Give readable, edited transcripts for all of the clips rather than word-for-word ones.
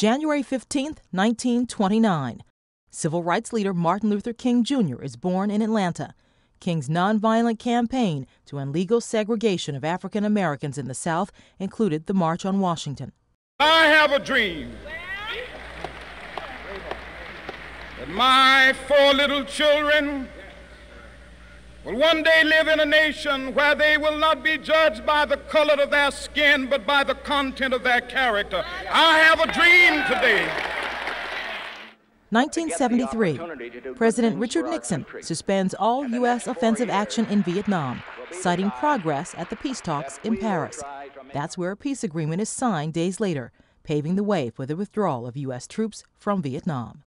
January 15, 1929. Civil rights leader Martin Luther King Jr. is born in Atlanta. King's nonviolent campaign to end legal segregation of African Americans in the South included the March on Washington. I have a dream that my four little children will one day live in a nation where they will not be judged by the color of their skin, but by the content of their character. I have a dream today. 1973, President Richard Nixon suspends all U.S. offensive action in Vietnam, citing progress at the peace talks in Paris. That's where a peace agreement is signed days later, paving the way for the withdrawal of U.S. troops from Vietnam.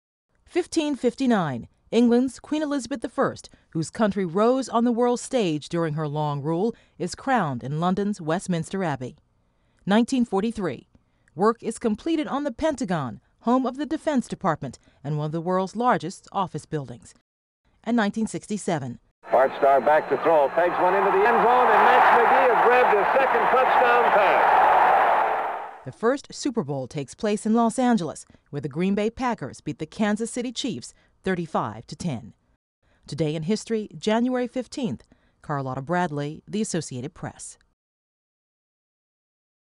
1559, England's Queen Elizabeth I, whose country rose on the world stage during her long rule, is crowned in London's Westminster Abbey. 1943, work is completed on the Pentagon, home of the Defense Department and one of the world's largest office buildings. And 1967. Bart Starr back to throw, pegs one into the end zone, and Max McGee has grabbed his second touchdown pass. The first Super Bowl takes place in Los Angeles, where the Green Bay Packers beat the Kansas City Chiefs 35-10. Today in history, January 15th, Carlotta Bradley, The Associated Press.